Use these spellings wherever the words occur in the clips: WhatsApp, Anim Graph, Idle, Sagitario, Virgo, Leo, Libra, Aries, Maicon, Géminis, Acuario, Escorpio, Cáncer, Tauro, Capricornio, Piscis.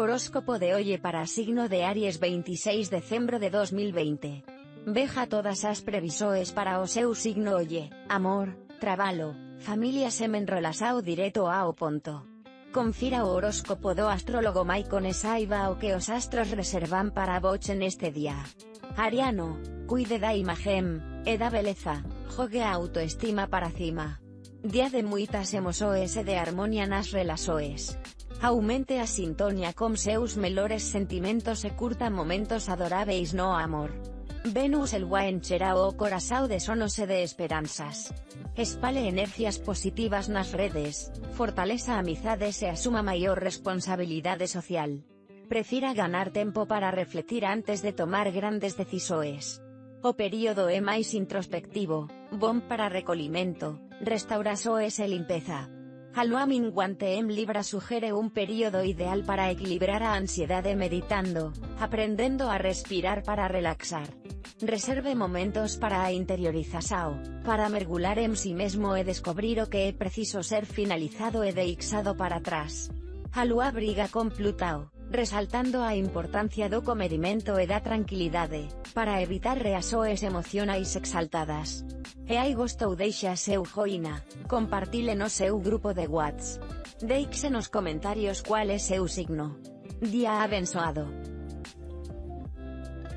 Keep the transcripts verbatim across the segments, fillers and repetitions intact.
Horóscopo de hoy para signo de Aries veintiséis de decembro de dos mil veinte. Veja todas as previsões para o seu signo hoje: amor, trabalho, familia semenrolas ao direto ao ponto. Confira o horóscopo do astrólogo Maicon e saiba o que os astros reservan para vos neste día. Ariano, cuide da imagen, e da beleza, jogue a autoestima para cima. Día de muitas emoções e de harmonia nas relações. Aumente a sintonia com seus melores sentimentos e curta momentos adoráveis no amor. Venus elwa encherá o coração de sonos e de esperanzas. Espale energias positivas nas redes, fortaleza amizades e asuma maior responsabilidade social. Prefira ganar tempo para refletir antes de tomar grandes decisões. O período é máis introspectivo, bom para recolimento, restaurações e limpeza. A lua minguante en Libra sugiere un período ideal para equilibrar a ansiedade meditando, aprendendo a respirar para relaxar. Reserve momentos para a interiorização, para mergular en si mesmo e descubrir o que é preciso ser finalizado e deixado para trás. A lua briga con Plutão, resaltando a importancia do comedimento e da tranquilidade, para evitar reações emocionais exaltadas. E aí gostou deixa seu joinha, compartile no seu grupo de Whats. Deixe nos comentários qual é seu signo. Día abençoado.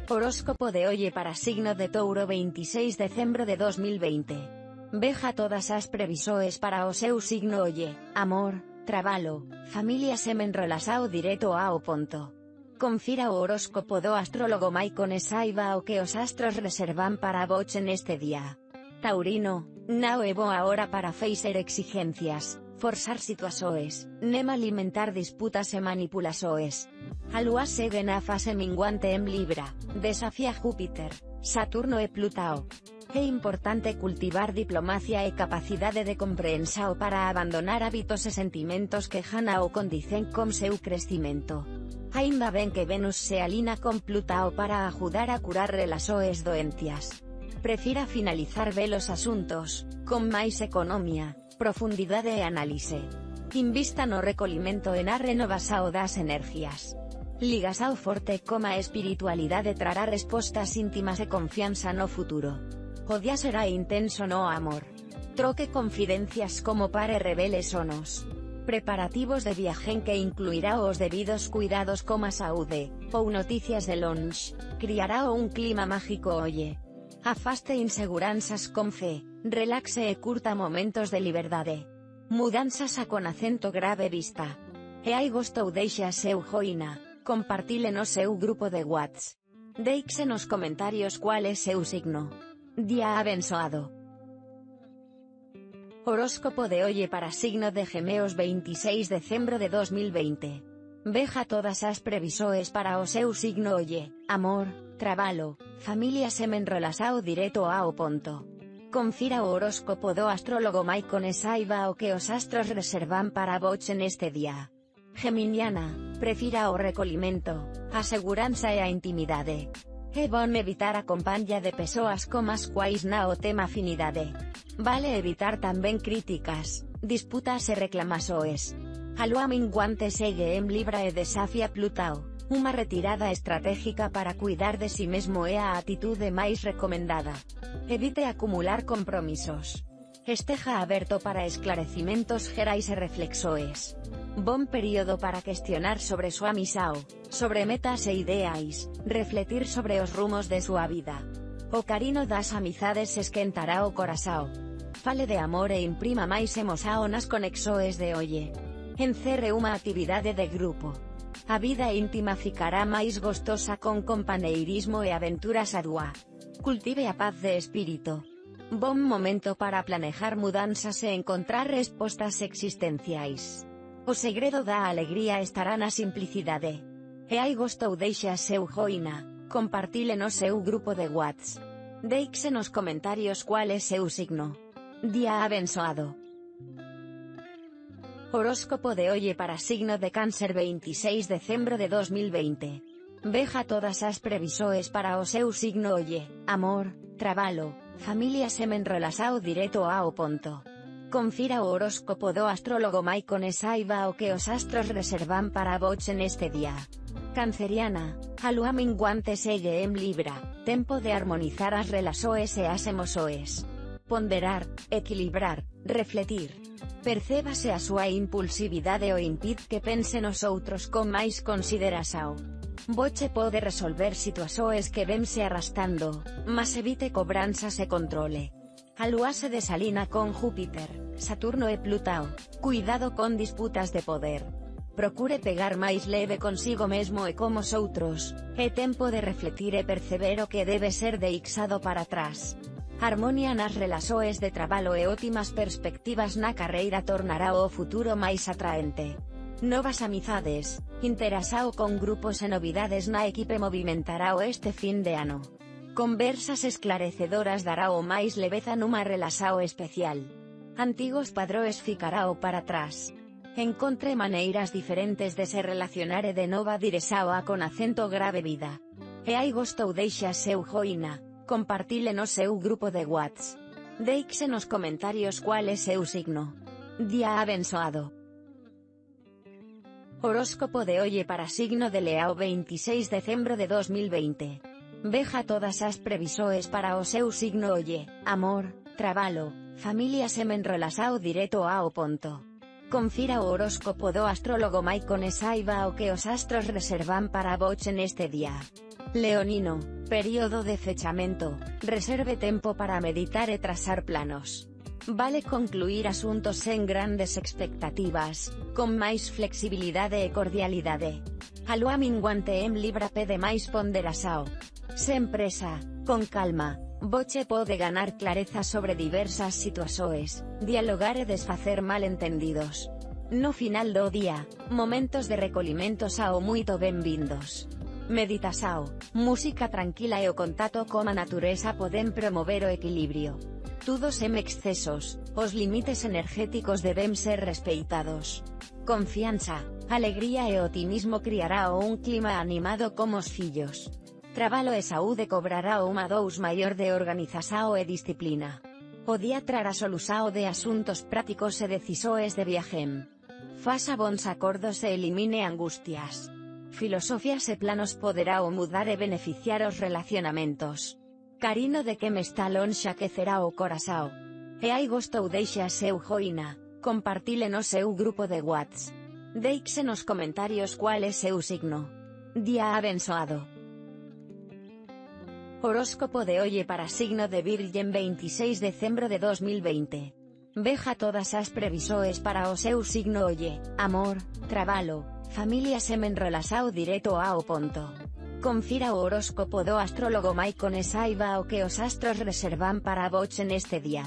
Horóscopo de hoy para signo de Touro veintiséis de decembro de dos mil veinte. Veja todas as previsões para o seu signo hoje: amor, trabalho, familia semenrolas ao direto ao ponto. Confira o horóscopo do astrólogo Maicon e saiba o que os astros reservan para vos neste día. Taurino, não é boa hora para fazer exigências, forçar situações, nem alimentar disputas e manipulações. A lua segue na fase minguante em Libra, desafia Júpiter, Saturno e Plutão. É importante cultivar diplomacia e capacidade de compreensão para abandonar hábitos e sentimentos que jana ou condicen com seu crescimento. Ainda bem que Venus se alina con Plutão para ajudar a curar relações doentias. Prefira finalizar velos asuntos, con máis economía, profundidade e análise. Invista no recolimento e na renovação das energias. Ligação forte com a espiritualidade trará respostas íntimas e confianza no futuro. O día será intenso no amor. Troque confidencias como pare revele sonos. Preparativos de viaje que incluirá os debidos cuidados como a saúde, ou noticias de longe, criará un clima mágico hoje. Afaste inseguranzas con fe, relaxe e curta momentos de liberdade. Mudanzas a con acento grave vista. E aí gostou deixe a seu joinha, compartile no seu grupo de Whats. Deixe nos comentários qual é seu signo. Día abençoado. Horóscopo de hoy para signo de Gemeos veintiséis de decembro de dos mil veinte. Veja todas as previsões para o seu signo hoje: amor, trabalho, familia semenrolas ao direto ao ponto. Confira o horóscopo do astrólogo Maicon e saiba o que os astros reservan para vos neste día. Geminiana, prefira o recolimento, a segurança e a intimidade. É bom evitar a companhia de pessoas com as quais não tem afinidade. Vale evitar também críticas, disputas e reclamações. A lua minguante segue em Libra e desafia Plutão. Uma retirada estratégica para cuidar de si mesmo é a atitude máis recomendada. Evite acumular compromisos. Esteja aberto para esclarecimentos gerais e reflexoes. Bom período para questionar sobre súa missão, sobre metas e ideais, refletir sobre os rumos de súa vida. O carino das amizades esquentará o coração. Fale de amor e imprima máis emoção nas conexões de hoje. Encerre uma atividade de grupo. A vida íntima ficará máis gostosa con companeirismo e aventuras a dúa. Cultive a paz de espírito. Bom momento para planejar mudanzas e encontrar respostas existenciais. O segredo da alegría estará na simplicidade. E aí gostou deixe a seu joinha, compartile no seu grupo de Whats. Deixe nos comentários qual é seu signo. Día abençoado. Horóscopo de hoy para signo de Cáncer veintiséis de decembro de dos mil veinte. Veja todas as previsões para o seu signo hoje: amor, trabalho, familia semenrolas ao direto ao ponto. Confira o horóscopo do astrólogo Maicon e saiba o que os astros reservan para vos en este día. Canceriana, aluá minguante segue en Libra, tempo de armonizar as relaxoes e as emosoes. Ponderar, equilibrar, refletir. Percébase a súa impulsividade o impide que pense nos outros con máis considerasao. Voche pode resolver situaxoes que vemse arrastando, mas evite cobranzas e controle. A lúa se desalina con Júpiter, Saturno e Plutao, cuidado con disputas de poder. Procure pegar máis leve consigo mesmo e como os outros, é tempo de refletir e perceber o que debe ser deixado para atrás. Harmonia nas relaxoes de traballo e ótimas perspectivas na carreira tornará o futuro máis atraente. Novas amizades, interasao con grupos e novidades na equipe movimentará o este fin de ano. Conversas esclarecedoras dará o máis leveza numa relaxao especial. Antigos padroes ficarao para atrás. Encontre maneiras diferentes de se relacionar e de nova direxao a con acento grave vida. E hai gostou deixa seu joina, compartile no seu grupo de Whats. Deixe nos comentarios cual é seu signo. Día abençoado. Horóscopo de hoy para signo de Leo veintiséis de decembro de dos mil veinte. Veja todas as previsoes para o seu signo oye, amor, trabalo, familia semen relasao direto ao ponto. Confira o horóscopo do astrólogo Maicon e saiba o que os astros reservan para vos en este día. Leonino, período de fechamento, reserve tempo para meditar e trazar planos. Vale concluir asuntos sen grandes expectativas, con máis flexibilidade e cordialidade. A lúa minguante en Libra pede máis ponderasao. Sempresa, con calma, voche pode ganar clareza sobre diversas situaxoes, dialogar e desfacer malentendidos. No final do día, momentos de recolhimento sao muito benvindos. Meditasao, música tranquila e o contato coa natureza poden promover o equilibrio. Tudo sem excesos, os límites energéticos deben ser respeitados. Confianza, alegría e otimismo criará un clima animado como os fillos. Trabalo e saúde cobrará uma dous maior de organizasao e disciplina. O día trará solusao de asuntos prácticos e decisões de viajem. Faça bons acordos e elimine angustias. Filosofias e planos poderá o mudar e beneficiar os relacionamentos. Carino de que me está longe aquecerá o coração. E hai gostou deixa seu joina, compartile no seu grupo de Whats. Deixe nos comentários cual é seu signo. Día abençoado. Horóscopo de hoy para signo de Virgen veintiséis de decembro de dos mil veinte. Veja todas as previsoes para o seu signo oye, amor, trabalo, familia semen relaxao direto ao ponto. Confira o horóscopo do astrólogo Maicon e saiba o que os astros reservan para vos en este día.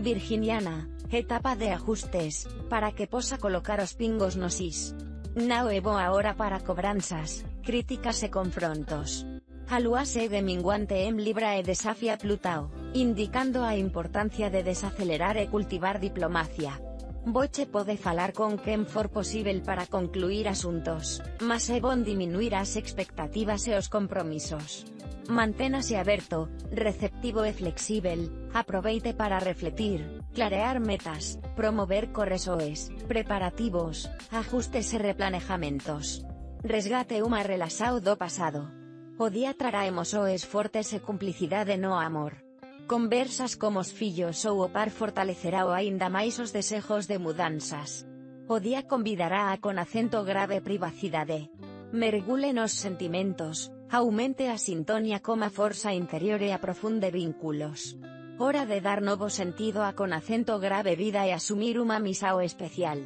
Virginiana, etapa de ajustes, para que posa colocar os pingos nos is. Não é boa hora para cobranzas, críticas e confrontos. A lúa segue minguante en Libra e desafía Plutao, indicando a importancia de desacelerar e cultivar diplomacia. Voche pode falar con quen for posíbel para concluir asuntos, mas é bon diminuir as expectativas e os compromisos. Manténase aberto, receptivo e flexíbel, aproveite para refletir, clarear metas, promover corresoes, preparativos, ajustes e replanejamentos. Resgate uma relaxao do pasado. O día trará emosoes fortes e cumplicidade no amor. Conversas como os fillos ou o par fortalecerá o aínda máis os desexos de mudanzas. O día convidará a con acento grave privacidade. Mergule nos sentimentos, aumente a sintonía como a forza interior e aprofunde vínculos. Hora de dar novo sentido a con acento grave vida e asumir unha misao especial.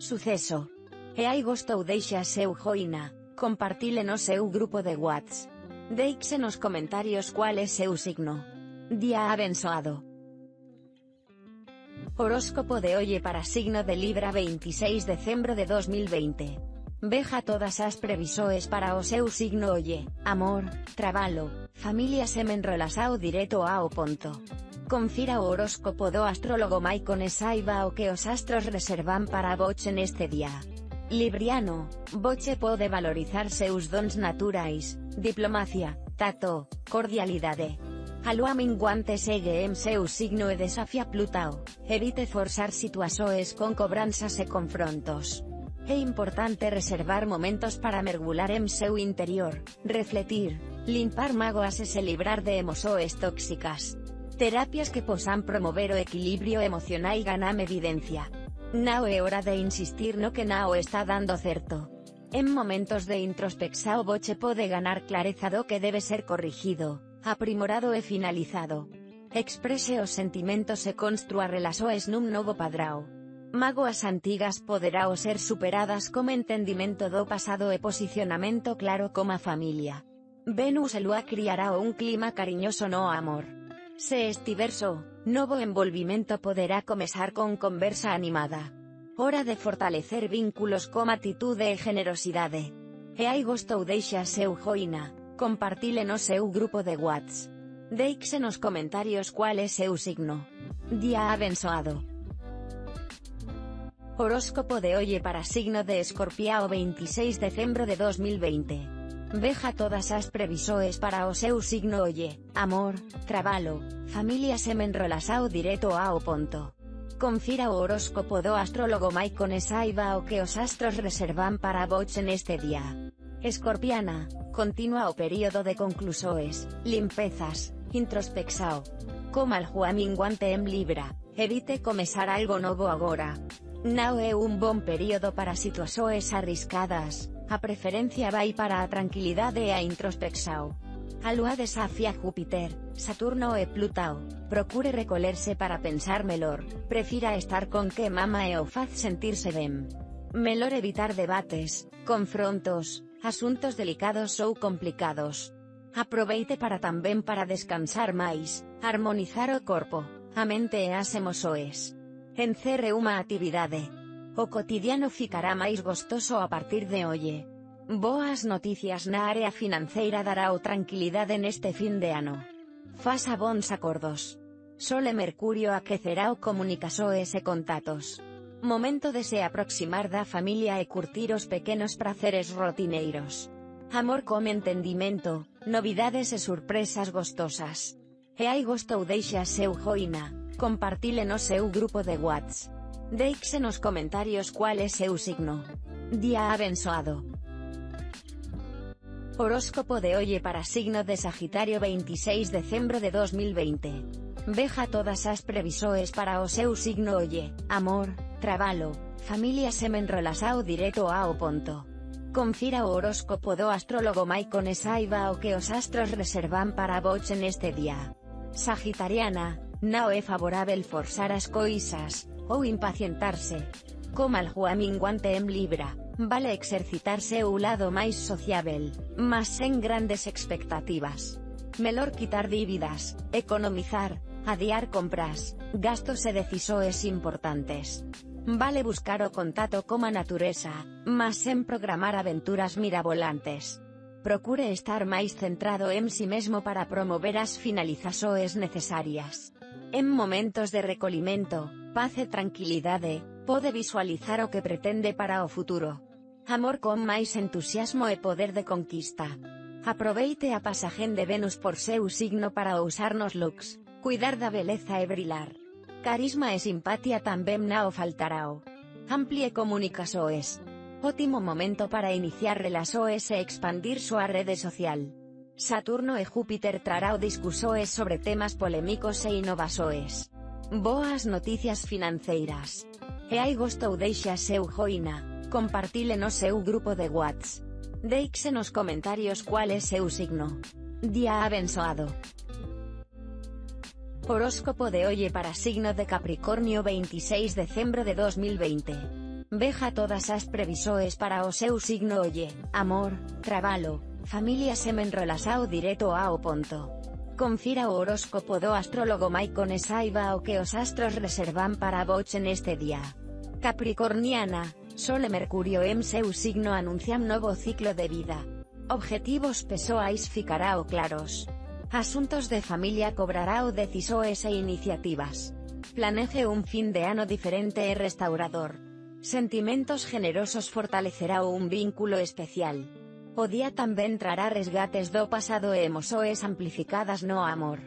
Suceso. E hai gostou deixa seu joina, compartile no seu grupo de Whats. Deixe nos comentários cual é seu signo. Día abençoado. Horóscopo de hoy para signo de Libra veintiséis de decembro de dos mil veinte. Veja todas as previsoes para o seu signo oye, amor, trabalo, familia semen relaxao direto ao ponto. Confira o horóscopo do astrólogo Maicon e saiba o que os astros reservan para vos en este día. Libriano, voche pode valorizar seus dons naturais, diplomacia, tato, cordialidade. Alua menguante segue en seu signo e desafia Plutao, evite forzar situações con cobranças e confrontos. É importante reservar momentos para mergulhar en seu interior, refletir, limpar mágoas e se librar de emoções tóxicas. Terapias que possam promover o equilíbrio emocional e ganhar evidência. Não é hora de insistir no que não está dando certo. En momentos de introspecção você pode ganhar clareza do que deve ser corrigido, aprimorado e finalizado. Exprese os sentimentos e construa relações num novo padrão. Mágoas antigas poderão ser superadas como entendimento do pasado e posicionamento claro como família. Venus e Lua criará un clima cariñoso no amor. Se estiver só, novo envolvimento poderá comezar con conversa animada. Hora de fortalecer vínculos como atitude e generosidade. E aí gostou deixa seu joinha, compartile no seu grupo de Whats. Deixe nos comentários qual é seu signo. Dia abençoado. Horóscopo de hoy para signo de Escorpio veintiséis de dezembro de dos mil veinte. Veja todas as previsões para o seu signo hoy, amor, trabalho, familia se menrolação direto ao ponto. Confira o horóscopo do astrólogo Maicon e saiba o que os astros reservan para vos en este día. Escorpiana, continúa o período de conclusões, limpezas, introspecção. Como alhua minguante em Libra, evite começar algo novo agora. Não é un bom período para situações arriscadas, a preferencia vai para a tranquilidade e a introspecção. A lua desafia Júpiter, Saturno e Plutão, procure recolherse para pensar melhor, prefira estar con que mama e o faz sentirse ben. Melhor evitar debates, confrontos, asuntos delicados ou complicados. Aproveite para tamén para descansar máis, harmonizar o corpo, a mente e as emoções. Encerre uma atividade. O cotidiano ficará máis gostoso a partir de hoje. Boas noticias na área financeira dará o tranquilidade neste fin de ano. Faça bons acordos. Sol e Mercurio aquecerá o comunicações e contatos. Momento de se aproximar da familia e curtir os pequenos prazeres rotineiros. Amor como entendimento, novidades e surpresas gostosas. E aí gostou deixa seu joinha, compartile no seu grupo de Whats. Deixe nos comentários qual é seu signo. Dia abençoado. Horóscopo de hoy para signo de Sagitario veintiséis de dezembro de dos mil veinte. Veja todas as previsões para o seu signo hoy, amor, trabalho, familia se menrolação direto ao ponto. Confira o horóscopo do astrólogo Maicon e saiba o que os astros reservan para vos en este día. Sagitariana, não é favorável forzar as coisas, ou impacientar-se. Como alhua minguante em Libra, vale exercitarse o lado máis sociável, mas sen grandes expectativas. Melhor quitar dívidas, economizar, adiar compras, gastos e decisões importantes. Vale buscar o contato como a natureza, mas sen programar aventuras mirabolantes. Procure estar máis centrado en si mesmo para promover as finalizações necesarias. En momentos de recolhimento, paz e tranquilidade, pode visualizar o que pretende para o futuro. Amor con máis entusiasmo e poder de conquista. Aproveite a pasaxen de Venus por seu signo para usar nos looks, cuidar da beleza e brilar. Carisma e simpatía tamén nao faltarao. Amplie comunicações. Ótimo momento para iniciar relações e expandir súa rede social. Saturno e Júpiter trarao discussões sobre temas polémicos e inovações. Boas noticias financeiras. E aí gostou deixa seu joinha, compartile no seu grupo de Whats. Deixe nos comentários qual é seu signo. Dia abençoado. Horóscopo de hoy para signo de Capricornio veintiséis de dezembro de dos mil veinte. Veja todas as previsões para o seu signo hoy, amor, trabalho, familia se menrolação direto ao ponto. Confira o horóscopo do astrólogo Maicon e saiba o que os astros reservan para vos en este día. Capricorniana, Sol e Mercurio em seu signo anuncian novo ciclo de vida. Objetivos pessoais ficarão claros. Asuntos de familia cobrarão decisões e iniciativas. Planeje un fin de ano diferente e restaurador. Sentimentos generosos fortalecerão un vínculo especial. O día tamén trará resgates do pasado e emoções amplificadas no amor.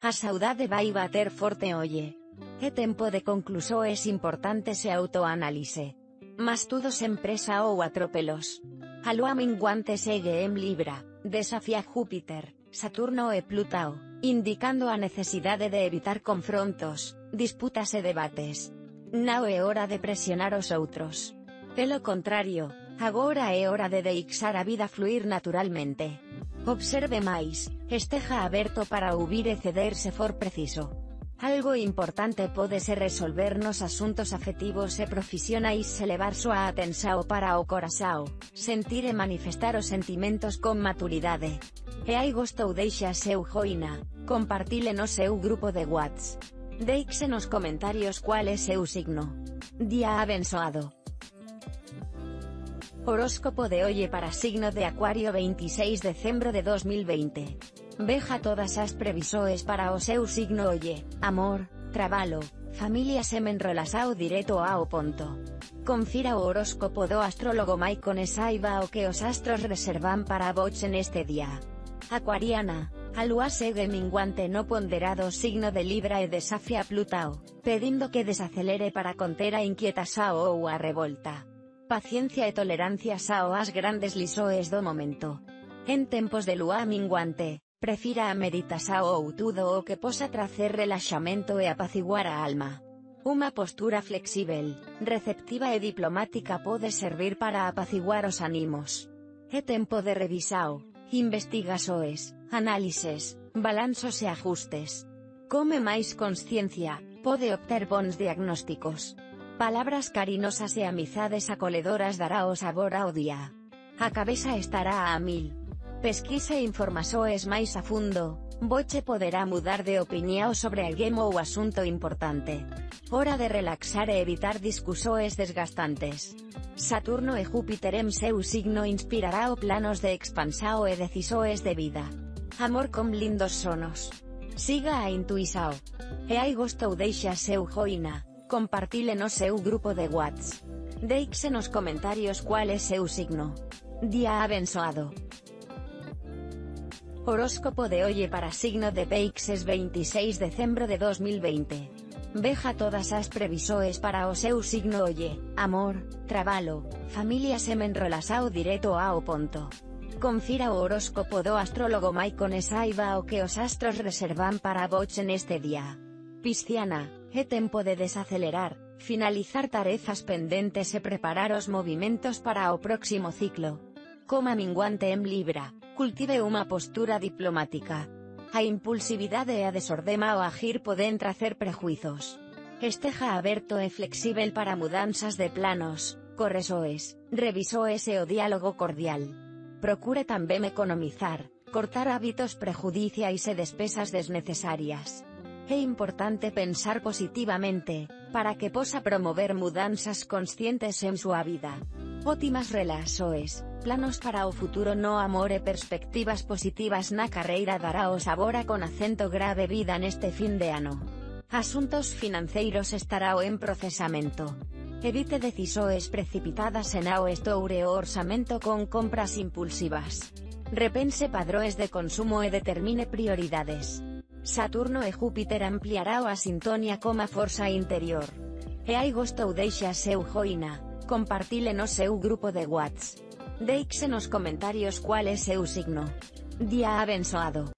A saudade vai bater forte hoje. E tempo de conclusão é importante se autoanalise. Mas tudo sem pressa ou atropelos. A lua minguante segue em Libra, desafia Júpiter, Saturno e Plutão, indicando a necesidade de evitar confrontos, disputas e debates. Não é hora de pressionar os outros. Pelo contrário, agora é hora de deixar a vida fluir naturalmente. Observe mais, esteja aberto para ouvir e ceder se for preciso. Algo importante pode ser resolver nos asuntos afetivos e profissionais, se levar sua atenção para o coração, sentir e manifestar os sentimentos com maturidade. E aí gostou, deixa seu joinha, compartile no seu grupo de WhatsApp. Deixe nos comentários qual é seu signo. Dia abençoado. Horóscopo de hoy para signo de Acuario, veintiséis de dezembro de dos mil veinte. Veja todas as previsões para o seu signo hoy: amor, trabalho, familia se menrolação direto ao ponto. Confira o horóscopo do astrólogo Maicon e saiba o que os astros reservan para vos neste dia. Acuariana, a lua segue minguante no ponderado signo de Libra e desafia Plutão, pedindo que desacelere para conter a inquietação ou a revolta. Paciencia e tolerancia são as grandes lições do momento. En tempos de lua minguante, prefira a meditação ou tudo o que possa trazer relaxamento e apaciguar a alma. Uma postura flexível, receptiva e diplomática pode servir para apaciguar os ânimos. É tempo de revisão, investigações, análises, balanços e ajustes. Come mais consciência, pode obter bons diagnósticos. Palabras cariñosas e amizades acoledoras dará o sabor ao día. A cabeza estará a mil. Pesquise informações máis a fundo, voce poderá mudar de opinião sobre alguén ou asunto importante. Hora de relaxar e evitar discussões desgastantes. Saturno e Júpiter em seu signo inspirará o planos de expansão e decisões de vida. Amor com lindos sonos. Siga a intuição. E aí gostou, deixa seu joinha. Compartile no seu grupo de WhatsApp. Deixe nos comentários qual é seu signo. Dia abençoado. Horóscopo de hoy para signo de Piscis, veintiséis de dezembro de dos mil veinte. Veja todas as previsões para o seu signo hoy: amor, trabalho, familia se menrolação direto ao ponto. Confira o horóscopo do astrólogo Maicon e saiba o que os astros reservan para vos neste dia. Pisciana, é tempo de desacelerar, finalizar tarefas pendentes e preparar os movimentos para o próximo ciclo. Coma minguante em Libra, cultive uma postura diplomática. A impulsividade e a desordema ao agir podem trazer prejuízos. Esteja aberto e flexível para mudanças de planos, correções, revisões e o diálogo cordial. Procure também economizar, cortar hábitos prejudiciais e despesas desnecessárias. É importante pensar positivamente, para que possa promover mudanças conscientes en sua vida. Ótimas relaxoes, planos para o futuro no amor e perspectivas positivas na carreira dará o sabor a con acento grave vida neste fin de ano. Asuntos financeiros estará o en procesamento. Evite decisões precipitadas en ao estoure o orçamento con compras impulsivas. Repense padrões de consumo e determine prioridades. Saturno e Júpiter ampliará a sintonia com a força interior. E aí gostou, deixa seu joinha, compartile no seu grupo de WhatsApp. Deixe nos comentários qual é seu signo. Dia abençoado.